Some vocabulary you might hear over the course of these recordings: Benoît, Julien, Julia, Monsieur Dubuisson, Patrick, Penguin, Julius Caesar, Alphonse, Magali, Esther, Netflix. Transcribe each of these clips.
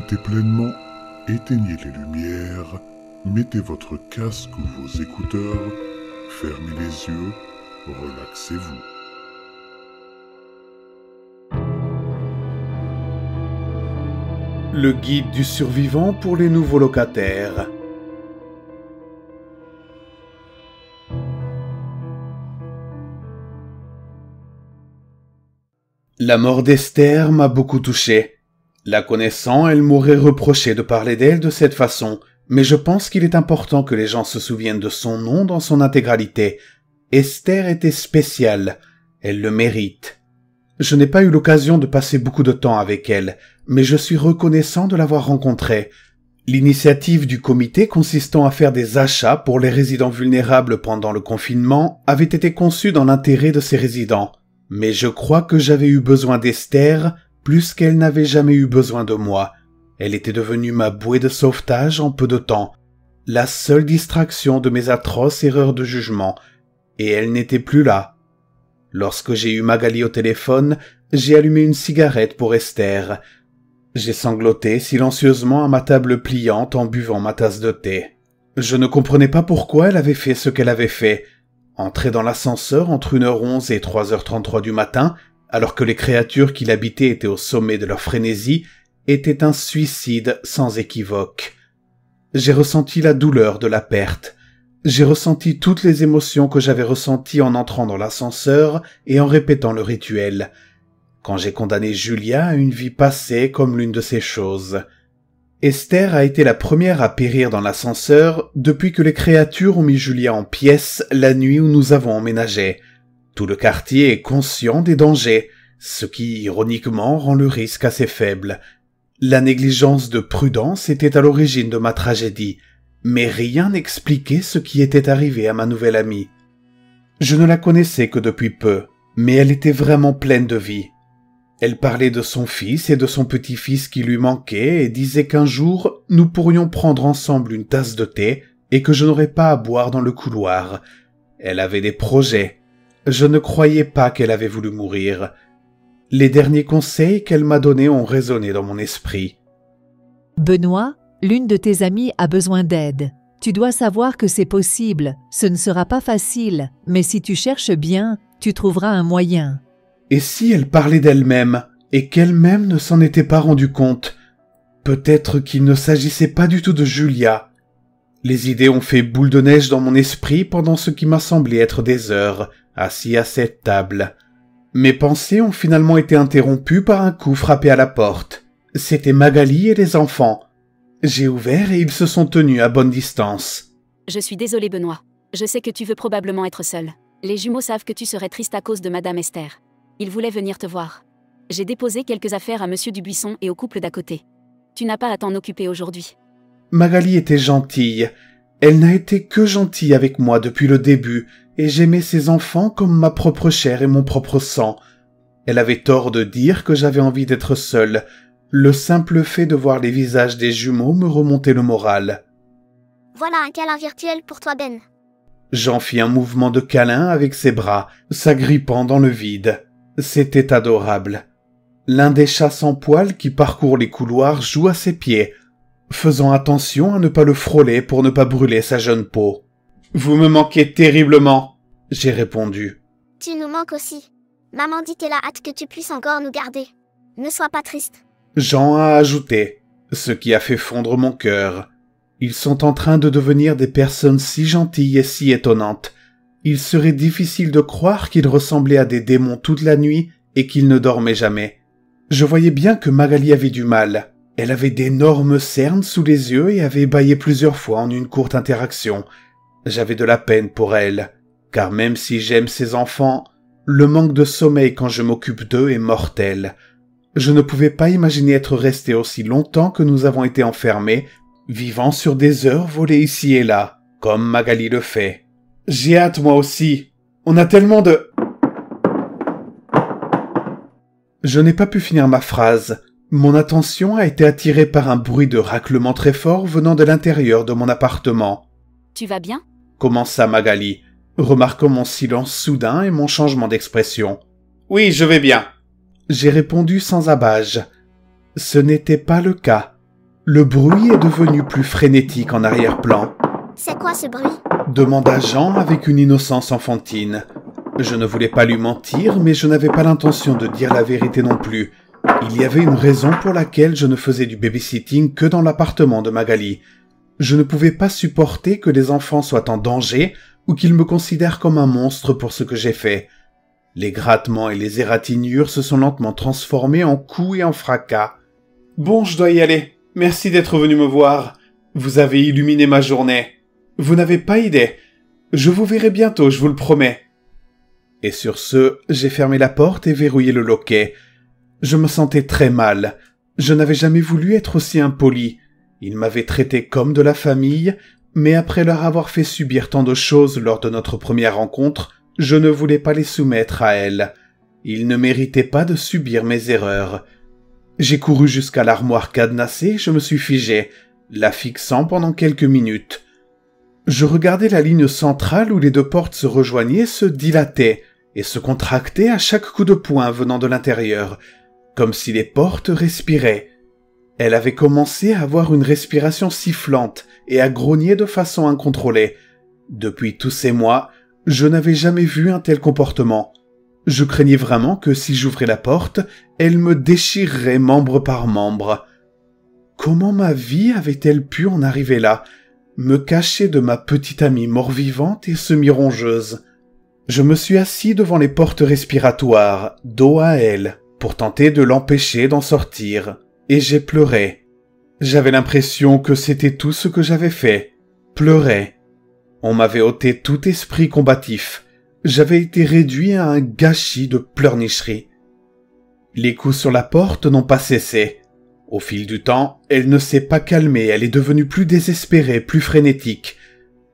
profitez pleinement, éteignez les lumières, mettez votre casque ou vos écouteurs, fermez les yeux, relaxez-vous. Le guide du survivant pour les nouveaux locataires. La mort d'Esther m'a beaucoup touché. La connaissant, elle m'aurait reproché de parler d'elle de cette façon, mais je pense qu'il est important que les gens se souviennent de son nom dans son intégralité. Esther était spéciale, elle le mérite. Je n'ai pas eu l'occasion de passer beaucoup de temps avec elle, mais je suis reconnaissant de l'avoir rencontrée. L'initiative du comité consistant à faire des achats pour les résidents vulnérables pendant le confinement avait été conçue dans l'intérêt de ces résidents. Mais je crois que j'avais eu besoin d'Esther plus qu'elle n'avait jamais eu besoin de moi. Elle était devenue ma bouée de sauvetage en peu de temps, la seule distraction de mes atroces erreurs de jugement, et elle n'était plus là. Lorsque j'ai eu Magali au téléphone, j'ai allumé une cigarette pour Esther. J'ai sangloté silencieusement à ma table pliante en buvant ma tasse de thé. Je ne comprenais pas pourquoi elle avait fait ce qu'elle avait fait. Entrer dans l'ascenseur entre 1h11 et 3h33 du matin, alors que les créatures qui l'habitaient étaient au sommet de leur frénésie, était un suicide sans équivoque. J'ai ressenti la douleur de la perte. J'ai ressenti toutes les émotions que j'avais ressenties en entrant dans l'ascenseur et en répétant le rituel, quand j'ai condamné Julia à une vie passée comme l'une de ces choses. Esther a été la première à périr dans l'ascenseur depuis que les créatures ont mis Julia en pièces la nuit où nous avons emménagé. Tout le quartier est conscient des dangers, ce qui, ironiquement, rend le risque assez faible. La négligence de prudence était à l'origine de ma tragédie, mais rien n'expliquait ce qui était arrivé à ma nouvelle amie. Je ne la connaissais que depuis peu, mais elle était vraiment pleine de vie. Elle parlait de son fils et de son petit-fils qui lui manquaient et disait qu'un jour, nous pourrions prendre ensemble une tasse de thé et que je n'aurais pas à boire dans le couloir. Elle avait des projets. Je ne croyais pas qu'elle avait voulu mourir. Les derniers conseils qu'elle m'a donnés ont résonné dans mon esprit. Benoît, l'une de tes amies a besoin d'aide. Tu dois savoir que c'est possible, ce ne sera pas facile, mais si tu cherches bien, tu trouveras un moyen. Et si elle parlait d'elle-même, et qu'elle-même ne s'en était pas rendue compte? Peut-être qu'il ne s'agissait pas du tout de Julia. Les idées ont fait boule de neige dans mon esprit pendant ce qui m'a semblé être des heures, assis à cette table. Mes pensées ont finalement été interrompues par un coup frappé à la porte. C'était Magali et les enfants. J'ai ouvert et ils se sont tenus à bonne distance. « Je suis désolée Benoît. Je sais que tu veux probablement être seul. Les jumeaux savent que tu serais triste à cause de Madame Esther. Ils voulaient venir te voir. J'ai déposé quelques affaires à Monsieur Dubuisson et au couple d'à côté. Tu n'as pas à t'en occuper aujourd'hui. » Magali était gentille. Elle n'a été que gentille avec moi depuis le début et j'aimais ses enfants comme ma propre chair et mon propre sang. Elle avait tort de dire que j'avais envie d'être seule. Le simple fait de voir les visages des jumeaux me remontait le moral. « Voilà un câlin virtuel pour toi, Ben. » J'en fis un mouvement de câlin avec ses bras, s'agrippant dans le vide. C'était adorable. L'un des chats sans poils qui parcourt les couloirs joue à ses pieds, faisant attention à ne pas le frôler pour ne pas brûler sa jeune peau. « Vous me manquez terriblement !» j'ai répondu. « Tu nous manques aussi. Maman dit qu'elle a hâte que tu puisses encore nous garder. Ne sois pas triste. » Jean a ajouté, ce qui a fait fondre mon cœur. Ils sont en train de devenir des personnes si gentilles et si étonnantes. Il serait difficile de croire qu'ils ressemblaient à des démons toute la nuit et qu'ils ne dormaient jamais. Je voyais bien que Magali avait du mal. Elle avait d'énormes cernes sous les yeux et avait bâillé plusieurs fois en une courte interaction. J'avais de la peine pour elle, car même si j'aime ses enfants, le manque de sommeil quand je m'occupe d'eux est mortel. Je ne pouvais pas imaginer être resté aussi longtemps que nous avons été enfermés, vivant sur des heures volées ici et là, comme Magali le fait. J'ai hâte moi aussi. On a tellement de... Je n'ai pas pu finir ma phrase. Mon attention a été attirée par un bruit de raclement très fort venant de l'intérieur de mon appartement. « Tu vas bien ?» commença Magali, remarquant mon silence soudain et mon changement d'expression. « Oui, je vais bien. » J'ai répondu sans abâge. Ce n'était pas le cas. Le bruit est devenu plus frénétique en arrière-plan. « C'est quoi ce bruit ?» demanda Jean avec une innocence enfantine. Je ne voulais pas lui mentir, mais je n'avais pas l'intention de dire la vérité non plus. Il y avait une raison pour laquelle je ne faisais du babysitting que dans l'appartement de Magali. Je ne pouvais pas supporter que les enfants soient en danger ou qu'ils me considèrent comme un monstre pour ce que j'ai fait. Les grattements et les égratignures se sont lentement transformés en coups et en fracas. « Bon, je dois y aller. Merci d'être venu me voir. Vous avez illuminé ma journée. Vous n'avez pas idée. Je vous verrai bientôt, je vous le promets. » Et sur ce, j'ai fermé la porte et verrouillé le loquet. Je me sentais très mal. Je n'avais jamais voulu être aussi impoli. Ils m'avaient traité comme de la famille, mais après leur avoir fait subir tant de choses lors de notre première rencontre, je ne voulais pas les soumettre à elles. Ils ne méritaient pas de subir mes erreurs. J'ai couru jusqu'à l'armoire cadenassée et je me suis figé, la fixant pendant quelques minutes. Je regardais la ligne centrale où les deux portes se rejoignaient, se dilataient et se contractaient à chaque coup de poing venant de l'intérieur, comme si les portes respiraient. Elle avait commencé à avoir une respiration sifflante et à grogner de façon incontrôlée. Depuis tous ces mois, je n'avais jamais vu un tel comportement. Je craignais vraiment que si j'ouvrais la porte, elle me déchirerait membre par membre. Comment ma vie avait-elle pu en arriver là ? Me cacher de ma petite amie mort-vivante et semi-rongeuse. Je me suis assis devant les portes respiratoires, dos à elle, pour tenter de l'empêcher d'en sortir, et j'ai pleuré. J'avais l'impression que c'était tout ce que j'avais fait, pleurer. On m'avait ôté tout esprit combatif, j'avais été réduit à un gâchis de pleurnicherie. Les coups sur la porte n'ont pas cessé. Au fil du temps, elle ne s'est pas calmée, elle est devenue plus désespérée, plus frénétique.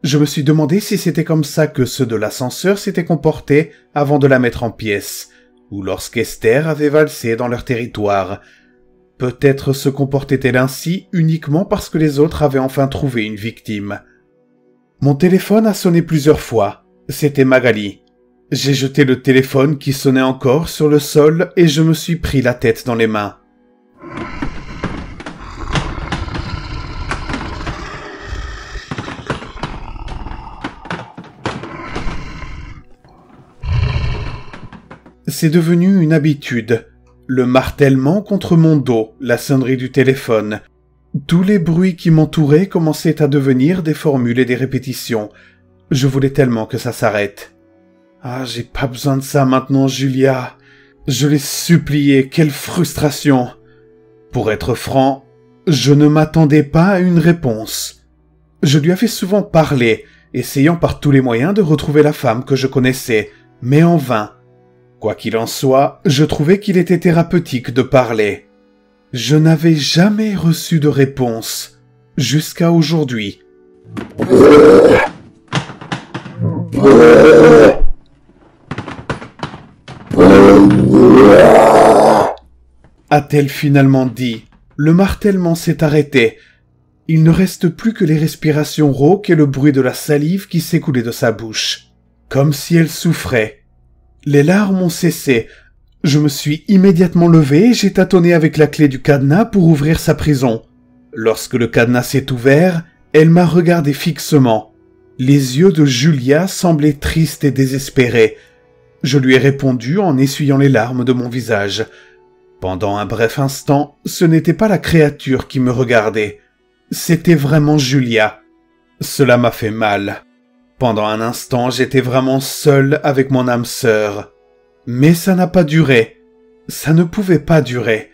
Je me suis demandé si c'était comme ça que ceux de l'ascenseur s'étaient comportés avant de la mettre en pièces, ou lorsqu'Esther avait valsé dans leur territoire. Peut-être se comportait-elle ainsi uniquement parce que les autres avaient enfin trouvé une victime. Mon téléphone a sonné plusieurs fois. C'était Magali. J'ai jeté le téléphone qui sonnait encore sur le sol et je me suis pris la tête dans les mains. C'est devenu une habitude. Le martèlement contre mon dos, la sonnerie du téléphone. Tous les bruits qui m'entouraient commençaient à devenir des formules et des répétitions. Je voulais tellement que ça s'arrête. « Ah, j'ai pas besoin de ça maintenant, Julia. Je l'ai supplié, quelle frustration !» Pour être franc, je ne m'attendais pas à une réponse. Je lui avais souvent parlé, essayant par tous les moyens de retrouver la femme que je connaissais, mais en vain. Quoi qu'il en soit, je trouvais qu'il était thérapeutique de parler. Je n'avais jamais reçu de réponse, jusqu'à aujourd'hui. A-t-elle finalement dit? Le martèlement s'est arrêté. Il ne reste plus que les respirations rauques et le bruit de la salive qui s'écoulait de sa bouche. Comme si elle souffrait. Les larmes ont cessé. Je me suis immédiatement levé et j'ai tâtonné avec la clé du cadenas pour ouvrir sa prison. Lorsque le cadenas s'est ouvert, elle m'a regardé fixement. Les yeux de Julia semblaient tristes et désespérés. Je lui ai répondu en essuyant les larmes de mon visage. Pendant un bref instant, ce n'était pas la créature qui me regardait. C'était vraiment Julia. Cela m'a fait mal. Pendant un instant, j'étais vraiment seul avec mon âme sœur. Mais ça n'a pas duré. Ça ne pouvait pas durer.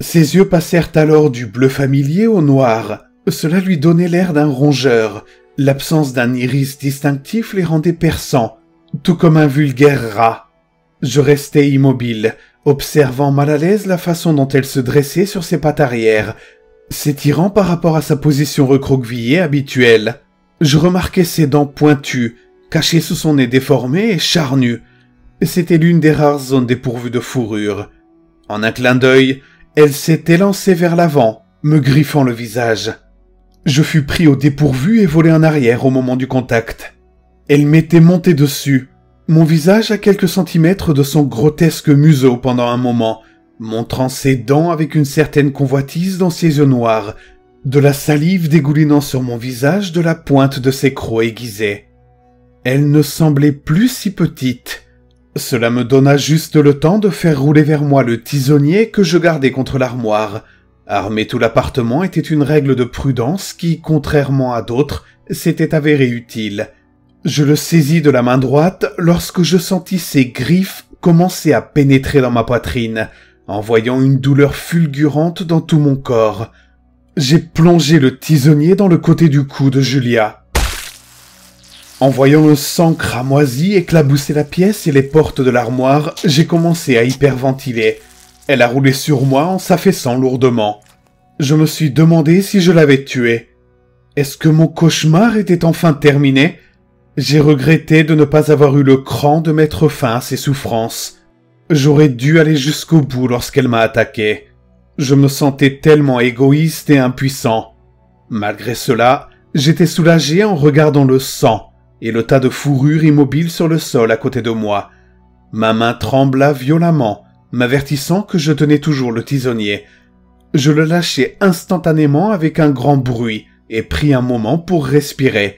Ses yeux passèrent alors du bleu familier au noir. Cela lui donnait l'air d'un rongeur. L'absence d'un iris distinctif les rendait perçants, tout comme un vulgaire rat. Je restais immobile, observant mal à l'aise la façon dont elle se dressait sur ses pattes arrière, s'étirant par rapport à sa position recroquevillée habituelle. Je remarquais ses dents pointues, cachées sous son nez déformé et charnu. C'était l'une des rares zones dépourvues de fourrure. En un clin d'œil, elle s'est élancée vers l'avant, me griffant le visage. Je fus pris au dépourvu et volé en arrière au moment du contact. Elle m'était montée dessus, mon visage à quelques centimètres de son grotesque museau pendant un moment, montrant ses dents avec une certaine convoitise dans ses yeux noirs, de la salive dégoulinant sur mon visage de la pointe de ses crocs aiguisés. Elle ne semblait plus si petite. Cela me donna juste le temps de faire rouler vers moi le tisonnier que je gardais contre l'armoire. Armer tout l'appartement était une règle de prudence qui, contrairement à d'autres, s'était avérée utile. Je le saisis de la main droite lorsque je sentis ses griffes commencer à pénétrer dans ma poitrine, envoyant une douleur fulgurante dans tout mon corps. J'ai plongé le tisonnier dans le côté du cou de Julia. En voyant le sang cramoisi éclabousser la pièce et les portes de l'armoire, j'ai commencé à hyperventiler. Elle a roulé sur moi en s'affaissant lourdement. Je me suis demandé si je l'avais tuée. Est-ce que mon cauchemar était enfin terminé? J'ai regretté de ne pas avoir eu le cran de mettre fin à ses souffrances. J'aurais dû aller jusqu'au bout lorsqu'elle m'a attaqué. Je me sentais tellement égoïste et impuissant. Malgré cela, j'étais soulagé en regardant le sang et le tas de fourrure immobile sur le sol à côté de moi. Ma main trembla violemment, m'avertissant que je tenais toujours le tisonnier. Je le lâchai instantanément avec un grand bruit et pris un moment pour respirer.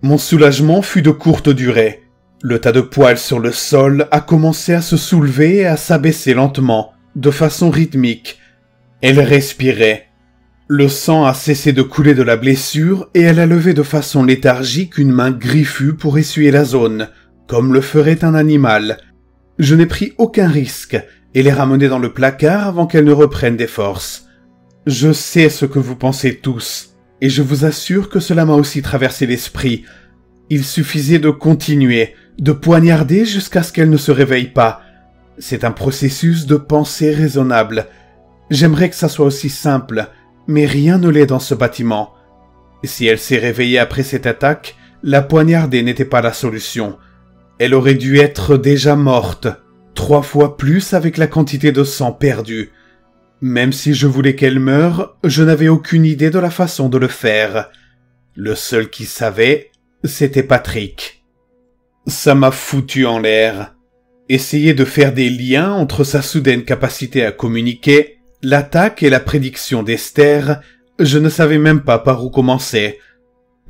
Mon soulagement fut de courte durée. Le tas de poils sur le sol a commencé à se soulever et à s'abaisser lentement, de façon rythmique. Elle respirait. Le sang a cessé de couler de la blessure et elle a levé de façon léthargique une main griffue pour essuyer la zone, comme le ferait un animal. Je n'ai pris aucun risque et l'ai ramenée dans le placard avant qu'elle ne reprenne des forces. Je sais ce que vous pensez tous, et je vous assure que cela m'a aussi traversé l'esprit. Il suffisait de continuer, de poignarder jusqu'à ce qu'elle ne se réveille pas. C'est un processus de pensée raisonnable. J'aimerais que ça soit aussi simple, mais rien ne l'est dans ce bâtiment. Si elle s'est réveillée après cette attaque, la poignarder n'était pas la solution. Elle aurait dû être déjà morte, 3 fois plus avec la quantité de sang perdu. Même si je voulais qu'elle meure, je n'avais aucune idée de la façon de le faire. Le seul qui savait, c'était Patrick. Ça m'a foutu en l'air. Essayer de faire des liens entre sa soudaine capacité à communiquer, l'attaque et la prédiction d'Esther, je ne savais même pas par où commencer.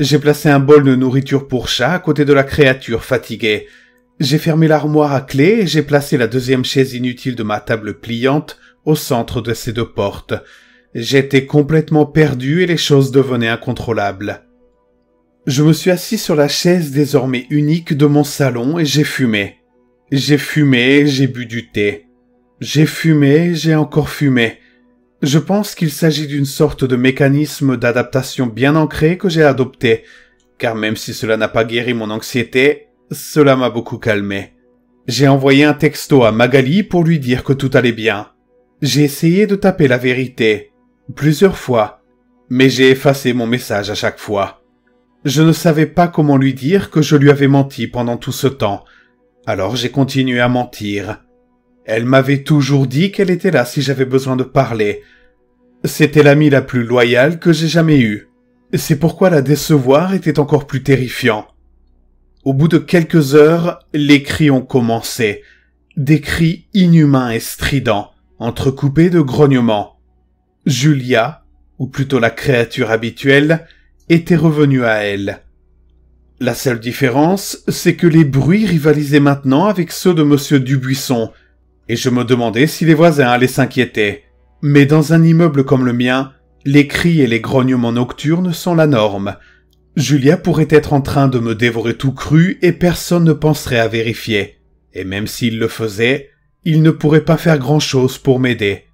J'ai placé un bol de nourriture pour chat à côté de la créature fatiguée. J'ai fermé l'armoire à clé et j'ai placé la deuxième chaise inutile de ma table pliante au centre de ces 2 portes. J'étais complètement perdu et les choses devenaient incontrôlables. Je me suis assis sur la chaise désormais unique de mon salon et j'ai fumé. J'ai fumé, j'ai bu du thé. J'ai fumé, j'ai encore fumé. Je pense qu'il s'agit d'une sorte de mécanisme d'adaptation bien ancré que j'ai adopté, car même si cela n'a pas guéri mon anxiété, cela m'a beaucoup calmé. J'ai envoyé un texto à Magali pour lui dire que tout allait bien. J'ai essayé de taper la vérité, plusieurs fois, mais j'ai effacé mon message à chaque fois. Je ne savais pas comment lui dire que je lui avais menti pendant tout ce temps, alors j'ai continué à mentir. Elle m'avait toujours dit qu'elle était là si j'avais besoin de parler. C'était l'amie la plus loyale que j'ai jamais eue. C'est pourquoi la décevoir était encore plus terrifiant. Au bout de quelques heures, les cris ont commencé. Des cris inhumains et stridents, entrecoupés de grognements. Julia, ou plutôt la créature habituelle, était revenue à elle. La seule différence, c'est que les bruits rivalisaient maintenant avec ceux de Monsieur Dubuisson, et je me demandais si les voisins allaient s'inquiéter. Mais dans un immeuble comme le mien, les cris et les grognements nocturnes sont la norme. Julia pourrait être en train de me dévorer tout cru et personne ne penserait à vérifier. Et même s'il le faisait, il ne pourrait pas faire grand-chose pour m'aider.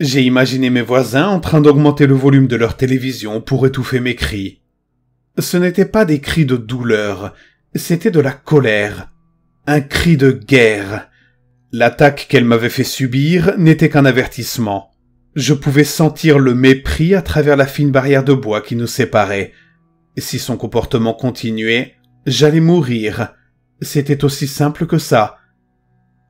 J'ai imaginé mes voisins en train d'augmenter le volume de leur télévision pour étouffer mes cris. Ce n'étaient pas des cris de douleur, c'était de la colère. Un cri de guerre. L'attaque qu'elle m'avait fait subir n'était qu'un avertissement. Je pouvais sentir le mépris à travers la fine barrière de bois qui nous séparait. Si son comportement continuait, j'allais mourir. C'était aussi simple que ça.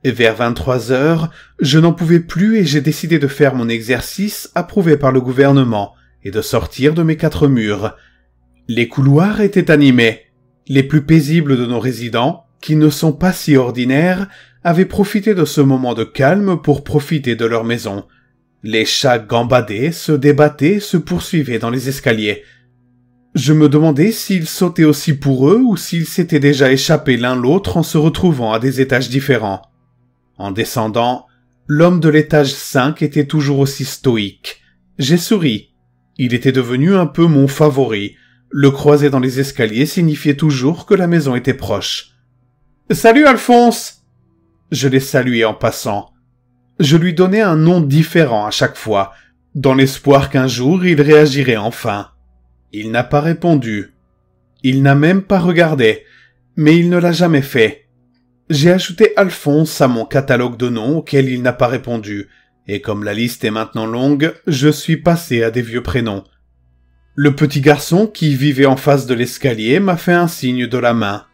Vers 23 h, je n'en pouvais plus et j'ai décidé de faire mon exercice approuvé par le gouvernement et de sortir de mes 4 murs. Les couloirs étaient animés. Les plus paisibles de nos résidents, qui ne sont pas si ordinaires, avaient profité de ce moment de calme pour profiter de leur maison. Les chats gambadaient, se débattaient, se poursuivaient dans les escaliers. Je me demandais s'ils sautaient aussi pour eux ou s'ils s'étaient déjà échappés l'un l'autre en se retrouvant à des étages différents. En descendant, l'homme de l'étage 5 était toujours aussi stoïque. J'ai souri. Il était devenu un peu mon favori. Le croiser dans les escaliers signifiait toujours que la maison était proche. « Salut Alphonse !» Je l'ai salué en passant. Je lui donnais un nom différent à chaque fois, dans l'espoir qu'un jour il réagirait enfin. Il n'a pas répondu. Il n'a même pas regardé, mais il ne l'a jamais fait. J'ai ajouté Alphonse à mon catalogue de noms auxquels il n'a pas répondu, et comme la liste est maintenant longue, je suis passé à des vieux prénoms. Le petit garçon qui vivait en face de l'escalier m'a fait un signe de la main.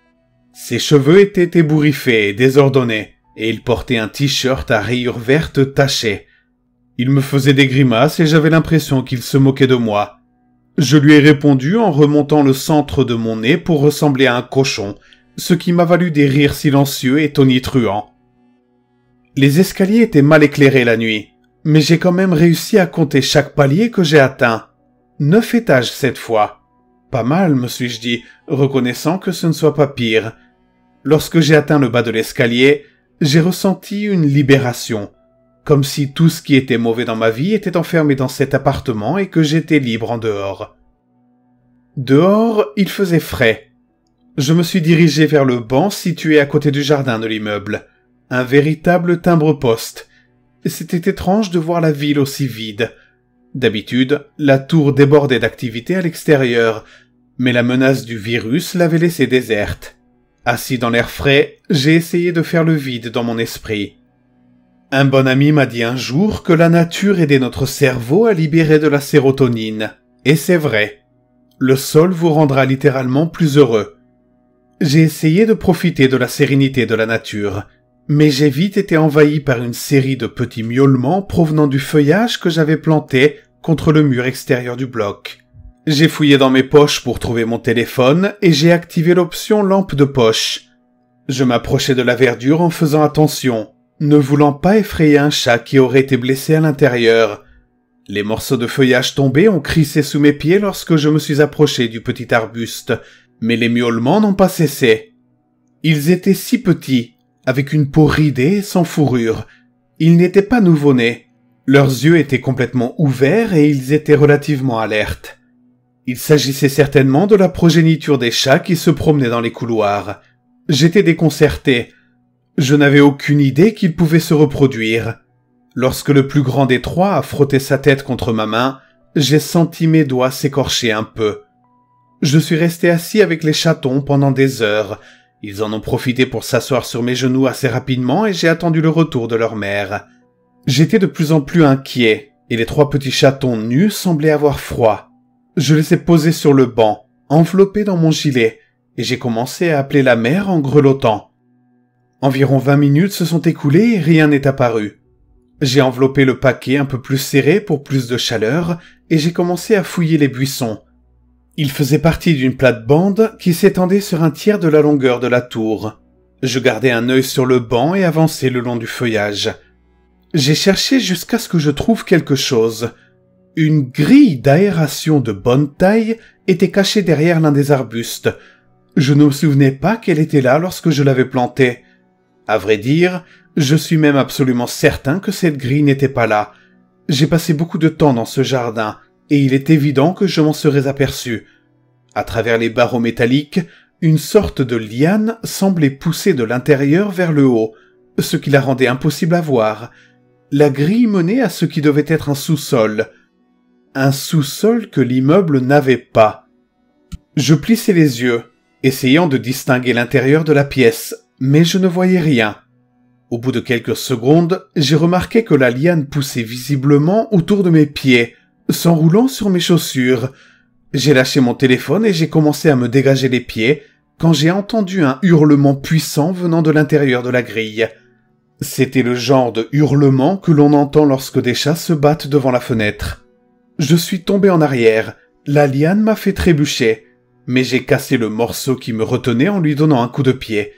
Ses cheveux étaient ébouriffés et désordonnés, et il portait un t-shirt à rayures vertes tachées. Il me faisait des grimaces et j'avais l'impression qu'il se moquait de moi. Je lui ai répondu en remontant le centre de mon nez pour ressembler à un cochon, ce qui m'a valu des rires silencieux et tonitruants. Les escaliers étaient mal éclairés la nuit, mais j'ai quand même réussi à compter chaque palier que j'ai atteint. 9 étages cette fois. Pas mal, me suis-je dit, reconnaissant que ce ne soit pas pire. Lorsque j'ai atteint le bas de l'escalier, j'ai ressenti une libération, comme si tout ce qui était mauvais dans ma vie était enfermé dans cet appartement et que j'étais libre en dehors. Dehors, il faisait frais. Je me suis dirigé vers le banc situé à côté du jardin de l'immeuble. Un véritable timbre-poste. C'était étrange de voir la ville aussi vide. D'habitude, la tour débordait d'activités à l'extérieur, mais la menace du virus l'avait laissée déserte. Assis dans l'air frais, j'ai essayé de faire le vide dans mon esprit. Un bon ami m'a dit un jour que la nature aidait notre cerveau à libérer de la sérotonine, et c'est vrai. Le sol vous rendra littéralement plus heureux. J'ai essayé de profiter de la sérénité de la nature, mais j'ai vite été envahi par une série de petits miaulements provenant du feuillage que j'avais planté contre le mur extérieur du bloc. J'ai fouillé dans mes poches pour trouver mon téléphone et j'ai activé l'option lampe de poche. Je m'approchais de la verdure en faisant attention, ne voulant pas effrayer un chat qui aurait été blessé à l'intérieur. Les morceaux de feuillage tombés ont crissé sous mes pieds lorsque je me suis approché du petit arbuste, mais les miaulements n'ont pas cessé. Ils étaient si petits, avec une peau ridée et sans fourrure. Ils n'étaient pas nouveau-nés. Leurs yeux étaient complètement ouverts et ils étaient relativement alertes. Il s'agissait certainement de la progéniture des chats qui se promenaient dans les couloirs. J'étais déconcerté. Je n'avais aucune idée qu'ils pouvaient se reproduire. Lorsque le plus grand des trois a frotté sa tête contre ma main, j'ai senti mes doigts s'écorcher un peu. Je suis resté assis avec les chatons pendant des heures. Ils en ont profité pour s'asseoir sur mes genoux assez rapidement et j'ai attendu le retour de leur mère. J'étais de plus en plus inquiet et les trois petits chatons nus semblaient avoir froid. Je les ai posés sur le banc, enveloppés dans mon gilet, et j'ai commencé à appeler la mère en grelottant. Environ 20 minutes se sont écoulées et rien n'est apparu. J'ai enveloppé le paquet un peu plus serré pour plus de chaleur et j'ai commencé à fouiller les buissons. Il faisait partie d'une plate-bande qui s'étendait sur un tiers de la longueur de la tour. Je gardais un œil sur le banc et avançais le long du feuillage. J'ai cherché jusqu'à ce que je trouve quelque chose. Une grille d'aération de bonne taille était cachée derrière l'un des arbustes. Je ne me souvenais pas qu'elle était là lorsque je l'avais plantée. À vrai dire, je suis même absolument certain que cette grille n'était pas là. J'ai passé beaucoup de temps dans ce jardin, et il est évident que je m'en serais aperçu. À travers les barreaux métalliques, une sorte de liane semblait pousser de l'intérieur vers le haut, ce qui la rendait impossible à voir. La grille menait à ce qui devait être un sous-sol. Un sous-sol que l'immeuble n'avait pas. Je plissais les yeux, essayant de distinguer l'intérieur de la pièce, mais je ne voyais rien. Au bout de quelques secondes, j'ai remarqué que la liane poussait visiblement autour de mes pieds, s'enroulant sur mes chaussures. J'ai lâché mon téléphone et j'ai commencé à me dégager les pieds quand j'ai entendu un hurlement puissant venant de l'intérieur de la grille. C'était le genre de hurlement que l'on entend lorsque des chats se battent devant la fenêtre. Je suis tombé en arrière, la liane m'a fait trébucher, mais j'ai cassé le morceau qui me retenait en lui donnant un coup de pied.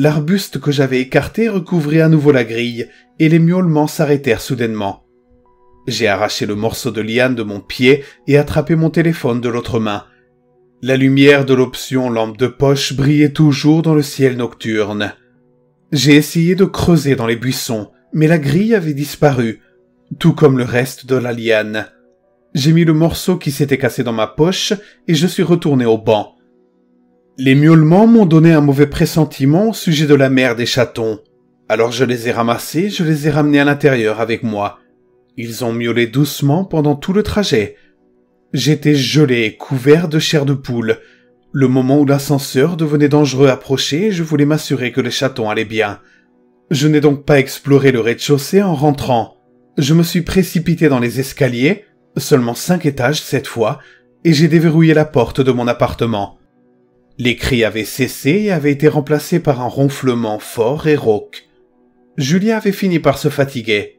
L'arbuste que j'avais écarté recouvrait à nouveau la grille, et les miaulements s'arrêtèrent soudainement. J'ai arraché le morceau de liane de mon pied et attrapé mon téléphone de l'autre main. La lumière de l'option lampe de poche brillait toujours dans le ciel nocturne. J'ai essayé de creuser dans les buissons, mais la grille avait disparu, tout comme le reste de la liane. J'ai mis le morceau qui s'était cassé dans ma poche et je suis retourné au banc. Les miaulements m'ont donné un mauvais pressentiment au sujet de la mère des chatons. Alors je les ai ramassés, je les ai ramenés à l'intérieur avec moi. Ils ont miaulé doucement pendant tout le trajet. J'étais gelé et couvert de chair de poule. Le moment où l'ascenseur devenait dangereux approchait, je voulais m'assurer que les chatons allaient bien. Je n'ai donc pas exploré le rez-de-chaussée en rentrant. Je me suis précipité dans les escaliers, seulement 5 étages cette fois, et j'ai déverrouillé la porte de mon appartement. Les cris avaient cessé et avaient été remplacés par un ronflement fort et rauque. Julien avait fini par se fatiguer.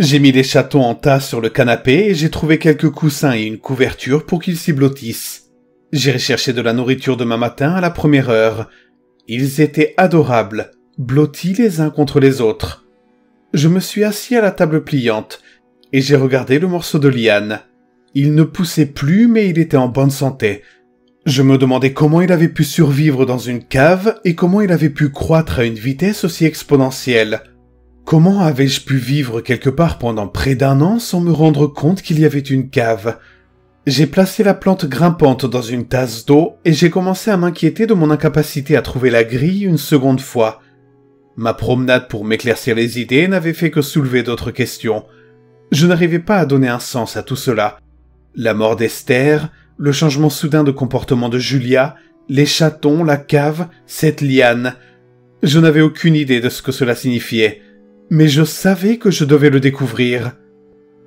J'ai mis les chatons en tas sur le canapé et j'ai trouvé quelques coussins et une couverture pour qu'ils s'y blottissent. J'irai chercher de la nourriture demain matin à la première heure. Ils étaient adorables, blottis les uns contre les autres. Je me suis assis à la table pliante et j'ai regardé le morceau de liane. Il ne poussait plus, mais il était en bonne santé. Je me demandais comment il avait pu survivre dans une cave et comment il avait pu croître à une vitesse aussi exponentielle. Comment avais-je pu vivre quelque part pendant près d'1 an sans me rendre compte qu'il y avait une cave? J'ai placé la plante grimpante dans une tasse d'eau et j'ai commencé à m'inquiéter de mon incapacité à trouver la grille une seconde fois. Ma promenade pour m'éclaircir les idées n'avait fait que soulever d'autres questions. Je n'arrivais pas à donner un sens à tout cela. La mort d'Esther, le changement soudain de comportement de Julia, les chatons, la cave, cette liane. Je n'avais aucune idée de ce que cela signifiait, mais je savais que je devais le découvrir.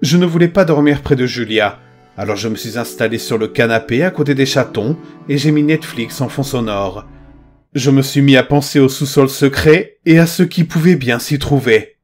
Je ne voulais pas dormir près de Julia, alors je me suis installé sur le canapé à côté des chatons et j'ai mis Netflix en fond sonore. Je me suis mis à penser au sous-sol secret et à ce qui pouvait bien s'y trouver.